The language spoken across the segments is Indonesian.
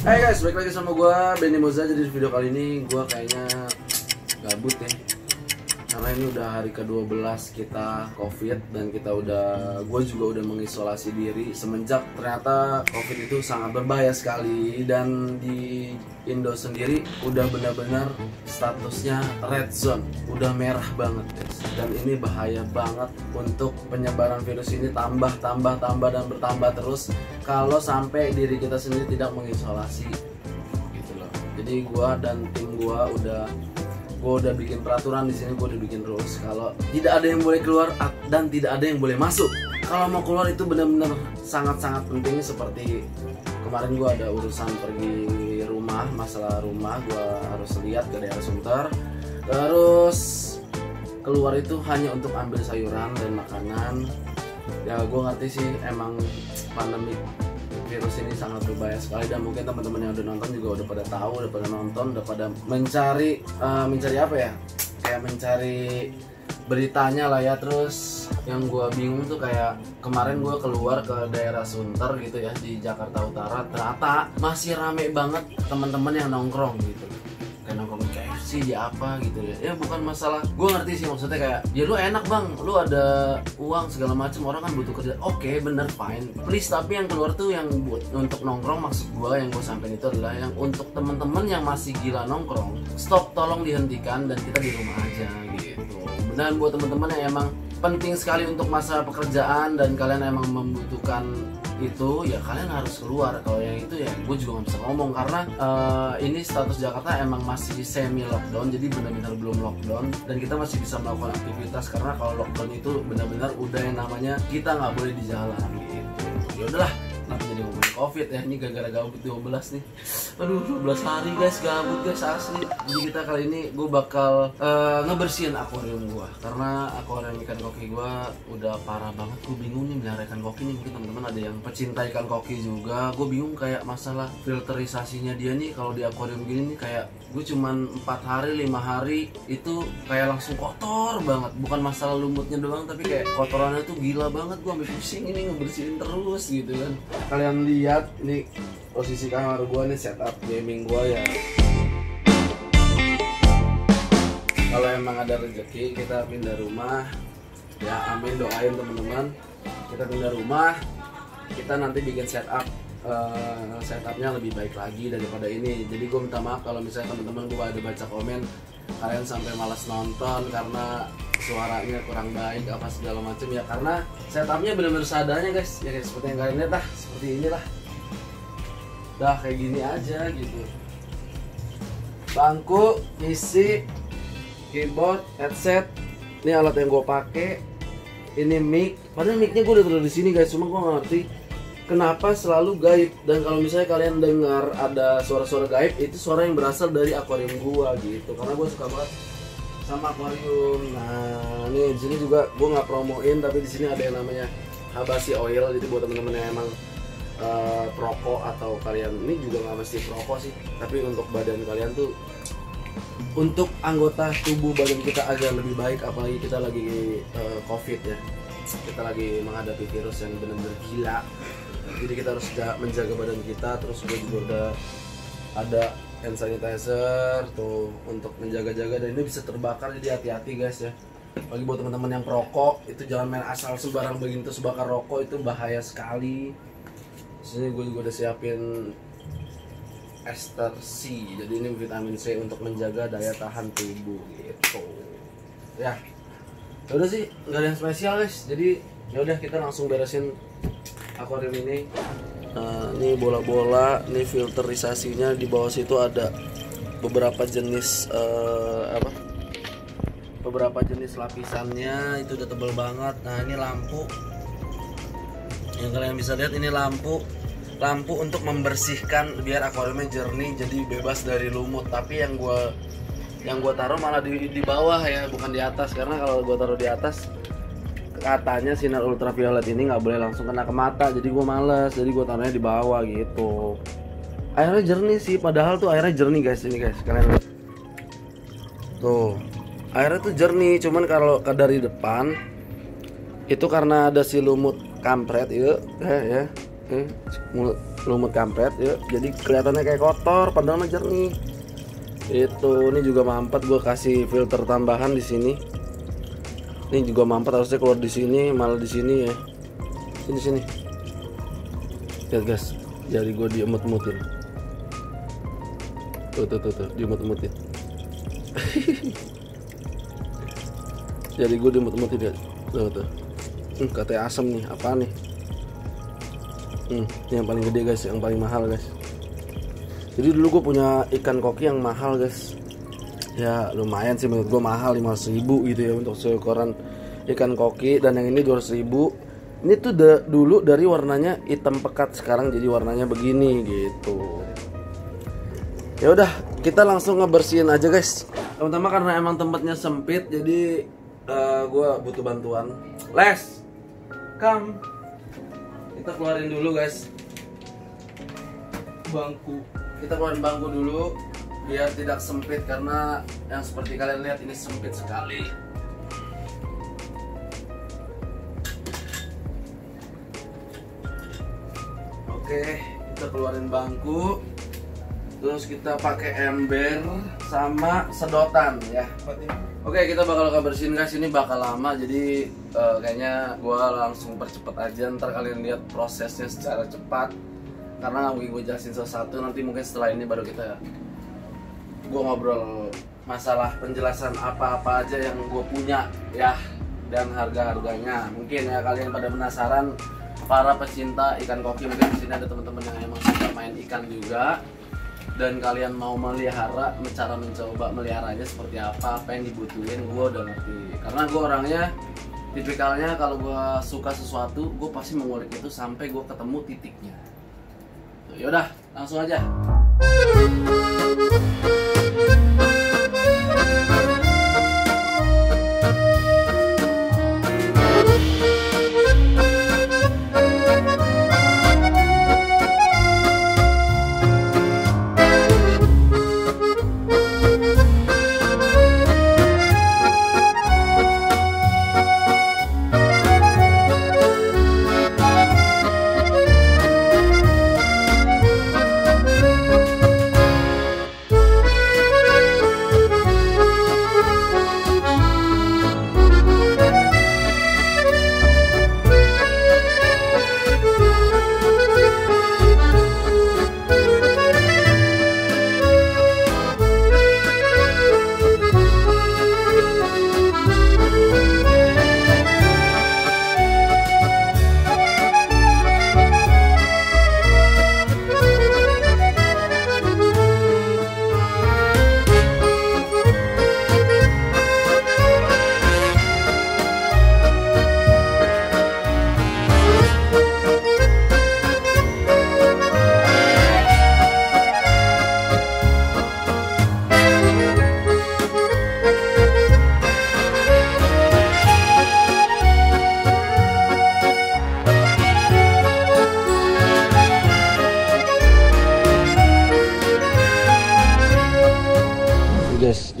Hai guys, balik lagi sama gue Benny Mozzarella. Jadi video kali ini gue kayaknya gabut ya, karena ini udah hari ke-12 kita covid. Dan gue juga udah mengisolasi diri semenjak ternyata covid itu sangat berbahaya sekali. Dan di Indo sendiri udah benar-benar statusnya red zone, udah merah banget guys. Dan ini bahaya banget untuk penyebaran virus ini, tambah dan bertambah terus kalau sampai diri kita sendiri tidak mengisolasi gitu loh. Jadi gua dan tim gua udah bikin peraturan di sini, gua udah bikin rules kalau tidak ada yang boleh keluar dan tidak ada yang boleh masuk. Kalau mau keluar itu benar-benar sangat-sangat penting. Seperti kemarin gua ada urusan pergi rumah, masalah rumah gua harus lihat ke daerah Sunter. Terus keluar itu hanya untuk ambil sayuran dan makanan. Ya gue ngerti sih, emang pandemi virus ini sangat berbahaya sekali. Dan mungkin teman-teman yang udah nonton juga udah pada tahu, udah pada nonton, udah pada mencari apa ya, kayak mencari beritanya lah ya. Terus yang gue bingung tuh kayak kemarin gue keluar ke daerah Sunter gitu ya, di Jakarta Utara, ternyata masih rame banget teman-teman yang nongkrong gitu, kayak nongkrong di KFC, di apa gitu ya. Ya bukan masalah, gue ngerti sih maksudnya kayak, ya lu enak bang, lu ada uang segala macam, orang kan butuh kerja. Oke, bener, fine, please. Tapi yang keluar tuh yang buat untuk nongkrong, maksud gue yang gue sampein itu adalah yang untuk temen-temen yang masih gila nongkrong, stop, tolong dihentikan dan kita di rumah aja gitu. Dan buat temen-temen yang emang penting sekali untuk masa pekerjaan dan kalian emang membutuhkan itu, ya kalian harus keluar. Kalau yang itu ya gue juga nggak bisa ngomong karena ini status Jakarta emang masih semi lockdown, jadi benar-benar belum lockdown dan kita masih bisa melakukan aktivitas. Karena kalau lockdown itu benar-benar udah yang namanya kita nggak boleh di jalan gitu. Ya udahlah, kenapa jadi ngomongin covid ya, ini gara-gara gabut 12 nih. Aduh, 12 hari guys gabut guys asli. Jadi kita kali ini gue bakal ngebersihin akuarium gue, karena akuarium ikan koki gue udah parah banget. Gue bingung nih melihara ikan koki nih, mungkin teman-teman ada yang pecinta ikan koki juga. Gue bingung kayak masalah filterisasinya dia nih. Kalau di akuarium gini nih kayak gue cuman 4 hari 5 hari itu kayak langsung kotor banget. Bukan masalah lumutnya doang, tapi kayak kotorannya tuh gila banget. Gue ambil pusing ini ngebersihin terus gitu kan. Kalian lihat ini posisi kamar gua nih, setup gaming gua ya. Kalau emang ada rezeki kita pindah rumah ya, amin, doain teman-teman kita pindah rumah. Kita nanti bikin setupnya lebih baik lagi daripada ini. Jadi gua minta maaf kalau misalnya teman-teman gua ada baca komen kalian sampai malas nonton karena suaranya kurang baik apa segala macam ya, karena setupnya benar-benar seadanya guys ya, seperti yang kalian lihat lah, seperti inilah, dah kayak gini aja gitu. Bangku, isi, keyboard, headset, ini alat yang gue pakai, ini mic. Padahal micnya gue udah taruh di sini guys, cuma gue nggak ngerti kenapa selalu gaib. Dan kalau misalnya kalian dengar ada suara-suara gaib, itu suara yang berasal dari akuarium gua gitu, karena gue suka banget sama akuarium. Nah, ini di sini juga gue nggak promoin, tapi di sini ada yang namanya habasi oil. Jadi buat temen-temen yang emang perokok, atau kalian ini juga nggak mesti perokok sih, tapi untuk badan kalian tuh, untuk anggota tubuh badan kita agar lebih baik, apalagi kita lagi covid ya, kita lagi menghadapi virus yang benar-benar gila. Jadi kita harus menjaga badan kita. Terus gue juga udah ada hand sanitizer tuh untuk menjaga-jaga, dan ini bisa terbakar, jadi hati-hati guys ya. Bagi buat teman-teman yang perokok itu jangan main asal sembarang begini, terus bakar rokok, itu bahaya sekali. Sini gue juga udah siapin ester C, jadi ini vitamin C untuk menjaga daya tahan tubuh gitu ya. Udah sih, nggak ada yang spesial guys. Jadi ya udah, kita langsung beresin akuarium ini. Ini bola-bola, ini filterisasinya. Di bawah situ ada beberapa jenis beberapa jenis lapisannya, itu udah tebel banget. Nah ini lampu yang kalian bisa lihat, ini lampu untuk membersihkan biar akuariumnya jernih, jadi bebas dari lumut. Tapi yang gue taruh malah di bawah ya, bukan di atas, karena kalau gue taruh di atas katanya sinar ultraviolet ini nggak boleh langsung kena ke mata, jadi gue males, jadi gue taruhnya di bawah gitu. Airnya jernih sih, padahal tuh airnya jernih guys, ini guys kalian lihat tuh airnya tuh jernih. Cuman kalau dari depan itu karena ada si lumut kampret ya, mulut lumut kampret ya, jadi kelihatannya kayak kotor padahal mah jernih. Itu ini juga mampet, gue kasih filter tambahan di sini. Ini juga mampet, harusnya keluar di sini, malah di sini ya. Sini. Lihat guys, jari gue diemut-emutin. Tuh, diemut-emutin. Jari gue diemut-emutin dia. Tuh. Katanya asem nih, apa nih? Ini yang paling gede guys, yang paling mahal guys. Jadi dulu gue punya ikan koki yang mahal guys. Ya lumayan sih menurut gue mahal, 500.000 gitu ya untuk seukuran ikan koki. Dan yang ini 200.000. Ini tuh dulu dari warnanya hitam pekat, sekarang jadi warnanya begini gitu. Ya udah, kita langsung ngebersihin aja guys. Pertama karena emang tempatnya sempit, jadi gue butuh bantuan. Les, come. Kita keluarin dulu guys bangku. Kita keluarin bangku dulu biar tidak sempit, karena yang seperti kalian lihat ini sempit sekali. Oke, kita keluarin bangku. Terus kita pakai ember sama sedotan ya. Oke, kita bakal kebersihin guys. Ini bakal lama, jadi kayaknya gue langsung percepat aja, ntar kalian lihat prosesnya secara cepat karena mungkin gue jelasin satu-satu. Nanti mungkin setelah ini baru gue ngobrol masalah penjelasan apa-apa aja yang gue punya ya, dan harga-harganya. Mungkin ya kalian pada penasaran, para pecinta ikan koki, mungkin di sini ada teman-teman yang emang suka main ikan juga dan kalian mau melihara, cara mencoba meliharanya seperti apa yang dibutuhin. Gue udah ngerti karena gue orangnya tipikalnya kalau gue suka sesuatu, gue pasti mengulik itu sampai gue ketemu titiknya. Yaudah, langsung aja.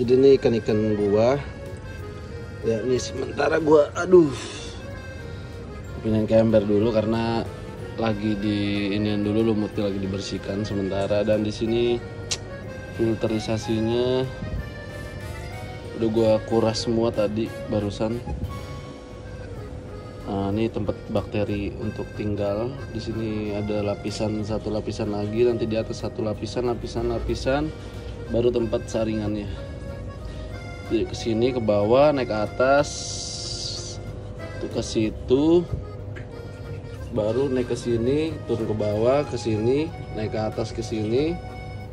Jadi ini ikan-ikan buah ya, ini sementara gua pindahin ke ember dulu karena lagi di inian dulu, lumutnya lagi dibersihkan sementara. Dan di sini filterisasinya udah gua kuras semua tadi barusan. Nah, ini tempat bakteri untuk tinggal. Di sini ada lapisan, satu lapisan lagi, nanti di atas satu lapisan, lapisan baru tempat saringannya. Ke sini, ke bawah, naik ke atas, ke situ, baru naik ke sini, turun ke bawah, ke sini, naik ke atas, ke sini,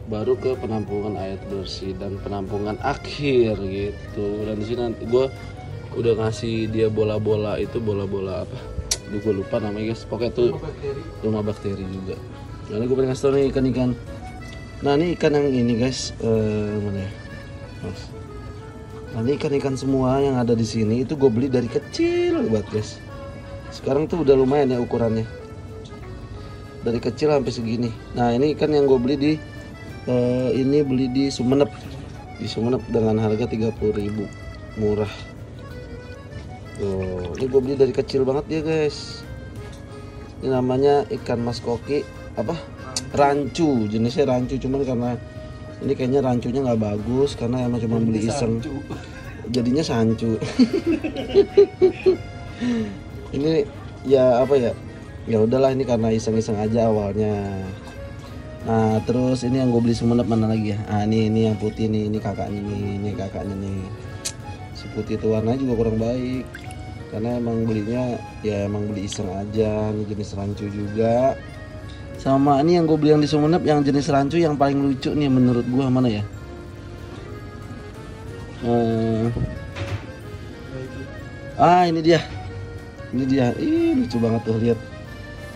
baru ke penampungan air bersih dan penampungan akhir gitu. Dan di sini nanti gue udah ngasih dia bola-bola, itu bola-bola apa? Gue lupa namanya guys. Pokoknya itu rumah bakteri juga. Nah, ini gue pengen ngasih tau nih ikan-ikan. Nah, ini ikan yang ini guys, mana ya? Nah, ini ikan-ikan semua yang ada di sini itu gue beli dari kecil buat guys. Sekarang tuh udah lumayan ya ukurannya. Dari kecil sampai segini. Nah, ini ikan yang gue beli di Sumenep. Di Sumenep dengan harga 30.000. Murah. Tuh, ini gue beli dari kecil banget dia, guys. Ini namanya ikan mas koki, apa? rancu, jenisnya rancu, cuman karena ini kayaknya rancunya nggak bagus karena emang cuma beli iseng, jadinya sancu. Ini ya apa ya, ya udahlah ini karena iseng-iseng aja awalnya. Nah terus ini yang gue beli Sumenep mana lagi ya? Ah ini yang putih nih, ini kakaknya nih, Si putih itu warnanya juga kurang baik. Karena emang belinya ya emang beli iseng aja, ini jenis rancu juga. Sama ini yang gue beli yang di Sumenep yang jenis rancu yang paling lucu nih menurut gue mana ya? Ah ini dia. Ini dia. Ih lucu banget tuh, lihat.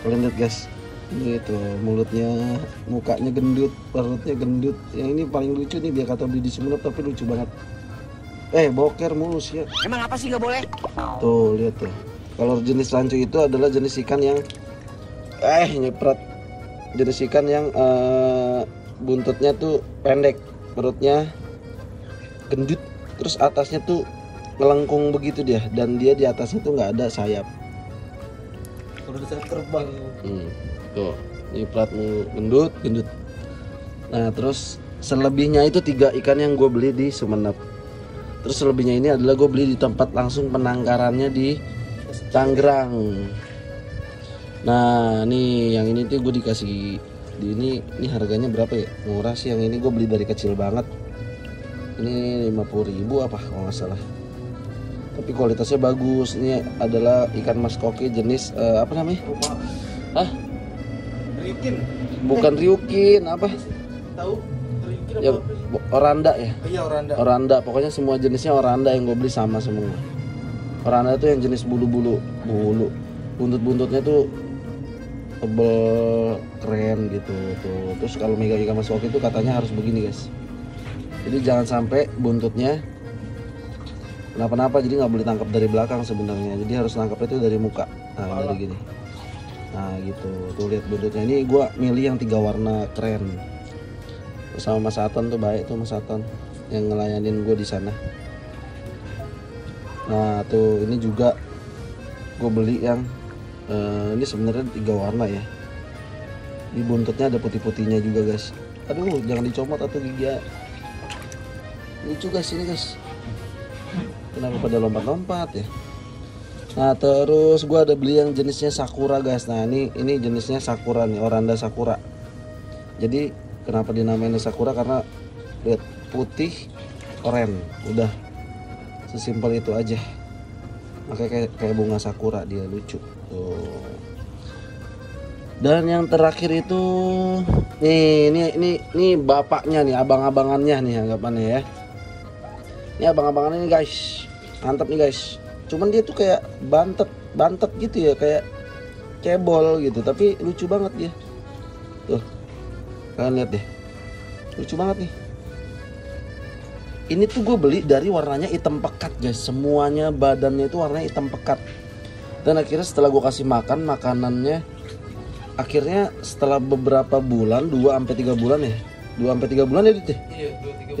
Kalian lihat guys. Ini tuh mulutnya, mukanya gendut, perutnya gendut. Yang ini paling lucu nih, dia kata beli di Sumenep tapi lucu banget. Boker mulus ya. Emang apa sih nggak boleh? Tuh lihat tuh. Kalau jenis rancu itu adalah jenis ikan yang nyepret. Jenis ikan yang buntutnya tuh pendek, perutnya gendut, terus atasnya tuh ngelengkung begitu dia, dan dia di atasnya tuh nggak ada sayap. Kalau disayap terbang. Tuh, nyiprat mulu, gendut. Nah terus selebihnya itu 3 ikan yang gue beli di Sumenep. Terus selebihnya ini adalah gue beli di tempat langsung penangkarannya di Tangerang. Nah nih yang ini tuh gue dikasih di ini harganya berapa ya? Murah sih yang ini, gue beli dari kecil banget. Ini 50.000 apa kalau nggak salah. Tapi kualitasnya bagus. Ini adalah ikan mas koki jenis apa namanya? Ryukin. Bukan ryukin, apa? Tahu? Ryukin apa? Ya, oranda ya? Iya, oranda. Oranda, pokoknya semua jenisnya oranda yang gue beli sama semua. Oranda tuh yang jenis bulu-bulu. Buntut-buntutnya tuh tebel, keren gitu tuh. Terus kalau mega ikan mas koki itu katanya harus begini, guys. Jadi jangan sampai buntutnya kenapa-napa, jadi nggak boleh tangkap dari belakang sebenarnya. Jadi harus tangkapnya itu dari muka. Nah, dari gini. Nah gitu, tuh lihat buntutnya. Ini gue milih yang 3 warna, keren. Sama Mas Aton tuh baik tuh, Mas Aton yang ngelayanin gue di sana. Nah tuh ini juga gue beli yang ini sebenarnya 3 warna ya. Di buntutnya ada putih-putihnya juga guys. Aduh jangan dicomot atau gigi. Lucu guys ini guys. Kenapa pada lompat-lompat ya? Nah terus gue ada beli yang jenisnya sakura guys. Nah ini jenisnya sakura nih, oranda sakura. Jadi kenapa dinamainnya sakura karena lihat putih oranye, udah sesimpel itu aja. Makanya kayak bunga sakura dia, lucu tuh. Dan yang terakhir itu nih ini bapaknya nih, abang-abangannya nih anggapannya ya. Ini abang-abangannya nih guys, mantap nih guys. Cuman dia tuh kayak bantet gitu ya, kayak cebol gitu, tapi lucu banget dia. Tuh kalian lihat deh, lucu banget nih. Ini tuh gue beli dari warnanya hitam pekat guys, semuanya badannya itu warnanya hitam pekat. Dan akhirnya setelah gue kasih makan makanannya, akhirnya setelah beberapa bulan, 2-3 bulan ya, 2-3 bulan ya Dit? Iya,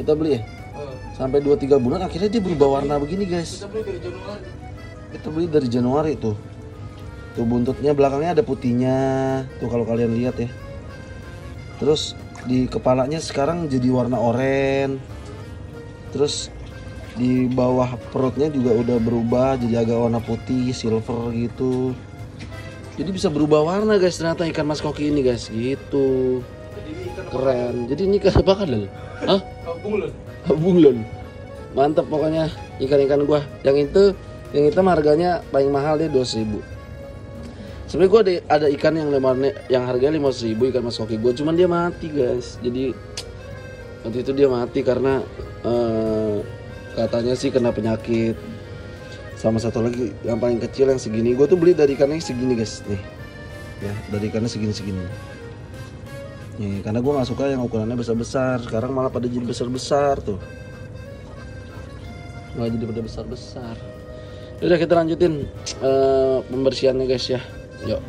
2-3 bulan kita beli ya? Sampai 2-3 bulan akhirnya dia berubah warna begini guys. Kita beli dari Januari. Tuh. Tuh buntutnya belakangnya ada putihnya. Tuh kalau kalian lihat ya. Terus di kepalanya sekarang jadi warna oranye. Terus di bawah perutnya juga udah berubah jadi agak warna putih, silver gitu. Jadi bisa berubah warna guys ternyata ikan mas koki ini guys gitu. Keren. Jadi ini ikan apa kan? Hah? Bunglon. Mantap pokoknya ikan-ikan gua. Yang itu harganya paling mahal dia 2.000. Sebenarnya gua ada ikan yang harganya 5.000, ikan mas koki gua, cuman dia mati guys. Jadi waktu itu dia mati karena katanya sih kena penyakit. Sama satu lagi yang paling kecil yang segini, gua tuh beli dari ikannya segini guys nih. Ya, dari ikannya segini-segini. Nih, karena gue gak suka yang ukurannya besar-besar. Sekarang malah pada jadi besar-besar tuh. Malah jadi pada besar-besar. Udah kita lanjutin pembersihannya guys ya. Yuk.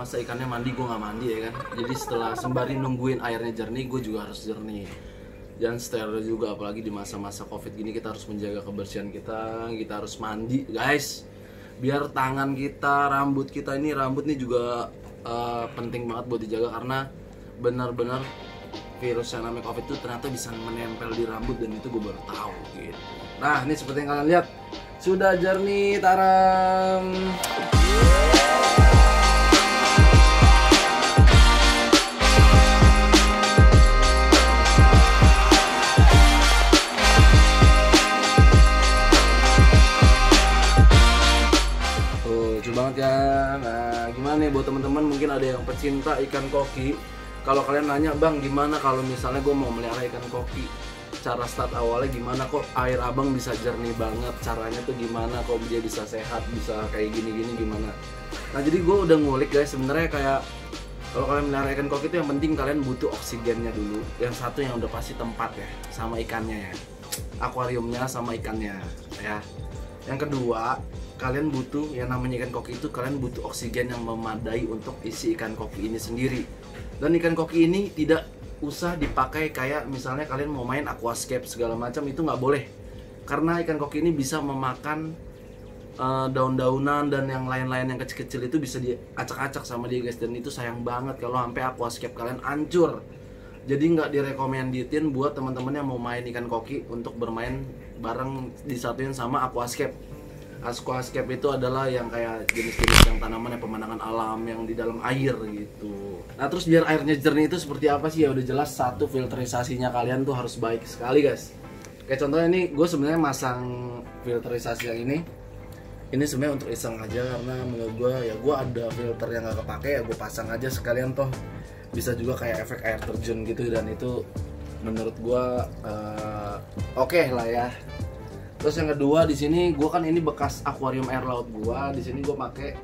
masa ikannya mandi gue nggak mandi ya kan. Jadi setelah sembari nungguin airnya jernih, gue juga harus jernih dan steril juga, apalagi di masa-masa COVID gini kita harus menjaga kebersihan kita. Kita harus mandi guys, biar tangan kita, rambut kita ini, rambut nih juga penting banget buat dijaga, karena benar-benar virus yang namanya COVID itu ternyata bisa menempel di rambut, dan itu gue baru tahu gitu. Nah ini seperti yang kalian lihat, sudah jernih taram. Kan? Nah, gimana nih buat teman-teman mungkin ada yang pecinta ikan koki. Kalau kalian nanya, "Bang, gimana kalau misalnya gue mau melihara ikan koki? Cara start awalnya gimana, kok air abang bisa jernih banget? Caranya tuh gimana, kok dia bisa sehat, bisa kayak gini-gini gimana?" Nah, jadi gue udah ngulik guys, sebenarnya kayak kalau kalian melihara ikan koki itu yang penting kalian butuh oksigennya dulu. Yang satu yang udah pasti tempat ya, sama ikannya ya. Akuariumnya sama ikannya ya. Yang kedua, kalian butuh yang namanya ikan koki itu, kalian butuh oksigen yang memadai untuk isi ikan koki ini sendiri. Dan ikan koki ini tidak usah dipakai kayak misalnya kalian mau main aquascape segala macam, itu nggak boleh, karena ikan koki ini bisa memakan daun-daunan dan yang lain-lain yang kecil-kecil itu bisa diacak-acak sama dia guys, dan itu sayang banget kalau sampai aquascape kalian hancur. Jadi nggak direkomendasiin buat teman-teman yang mau main ikan koki untuk bermain bareng disatuin sama aquascape. Aquascape itu adalah yang kayak jenis-jenis yang tanaman yang pemandangan alam yang di dalam air gitu. Nah terus biar airnya jernih itu seperti apa sih, ya udah jelas, satu filterisasinya kalian tuh harus baik sekali guys. Kayak contohnya ini gue sebenarnya masang filterisasi yang ini sebenarnya untuk iseng aja, karena menurut gue ya gue ada filter yang gak kepake ya gue pasang aja sekalian, toh bisa juga kayak efek air terjun gitu, dan itu menurut gue oke lah ya. Terus yang kedua di sini gue kan ini bekas akuarium air laut gue, di sini gue pakai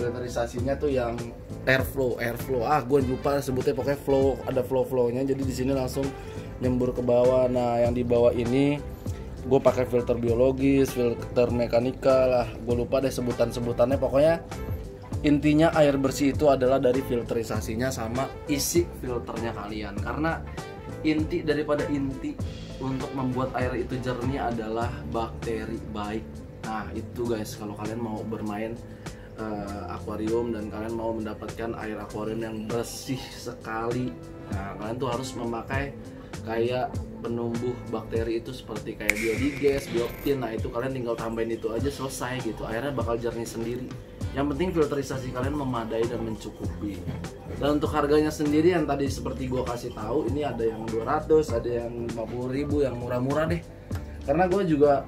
filterisasinya tuh yang airflow. Ah gue lupa sebutnya, pokoknya flow, ada flownya. Jadi di sini langsung nyembur ke bawah. Nah yang di bawah ini gue pakai filter biologis, filter mekanikal lah. Gue lupa deh sebutannya. Pokoknya intinya air bersih itu adalah dari filterisasinya sama isi filternya kalian, karena inti daripada inti untuk membuat air itu jernih adalah bakteri baik. Nah itu guys, kalau kalian mau bermain akuarium dan kalian mau mendapatkan air akuarium yang bersih sekali, nah kalian tuh harus memakai kayak penumbuh bakteri itu seperti kayak biodiges, biotin. Nah itu kalian tinggal tambahin itu aja, selesai gitu, airnya bakal jernih sendiri. Yang penting filterisasi kalian memadai dan mencukupi. Dan untuk harganya sendiri yang tadi seperti gue kasih tahu, ini ada yang 200, ada yang 50.000, yang murah-murah deh. Karena gue juga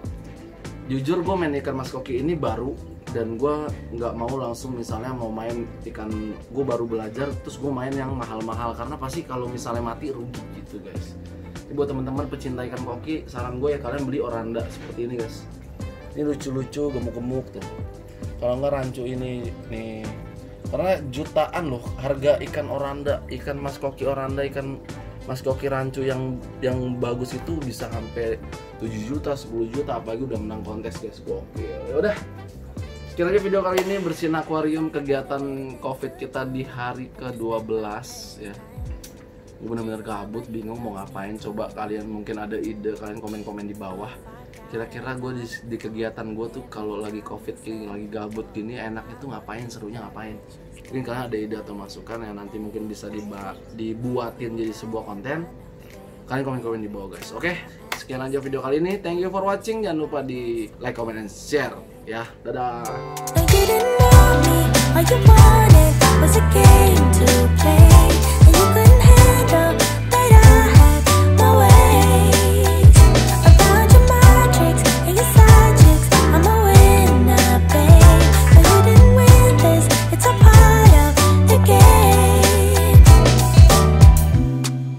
jujur, gue main ikan mas koki ini baru, dan gue nggak mau langsung misalnya mau main ikan, gue baru belajar terus gue main yang mahal-mahal, karena pasti kalau misalnya mati rugi gitu guys. Jadi buat teman-teman pecinta ikan koki, saran gue ya kalian beli oranda seperti ini guys. Ini lucu-lucu, gemuk-gemuk tuh. Kalau nggak rancu ini nih, karena jutaan loh harga ikan oranda, ikan mas koki oranda, ikan mas koki rancu yang bagus itu bisa sampai 7 juta, 10 juta, apalagi udah menang kontes guys. Oke, yaudah sekian aja video kali ini bersihin akuarium kegiatan COVID kita di hari ke-12 ya. Gue bener-bener kabut, bingung mau ngapain. Coba kalian mungkin ada ide, kalian komen-komen di bawah. Kira-kira gue di kegiatan gue tuh kalau lagi COVID gini, lagi gabut gini, enaknya tuh ngapain, serunya ngapain. Mungkin kalian ada ide atau masukan yang nanti mungkin bisa dibuatin jadi sebuah konten. Kalian komen-komen di bawah guys. Oke, sekian aja video kali ini. Thank you for watching. Jangan lupa di like, comment, and share ya. Dadah.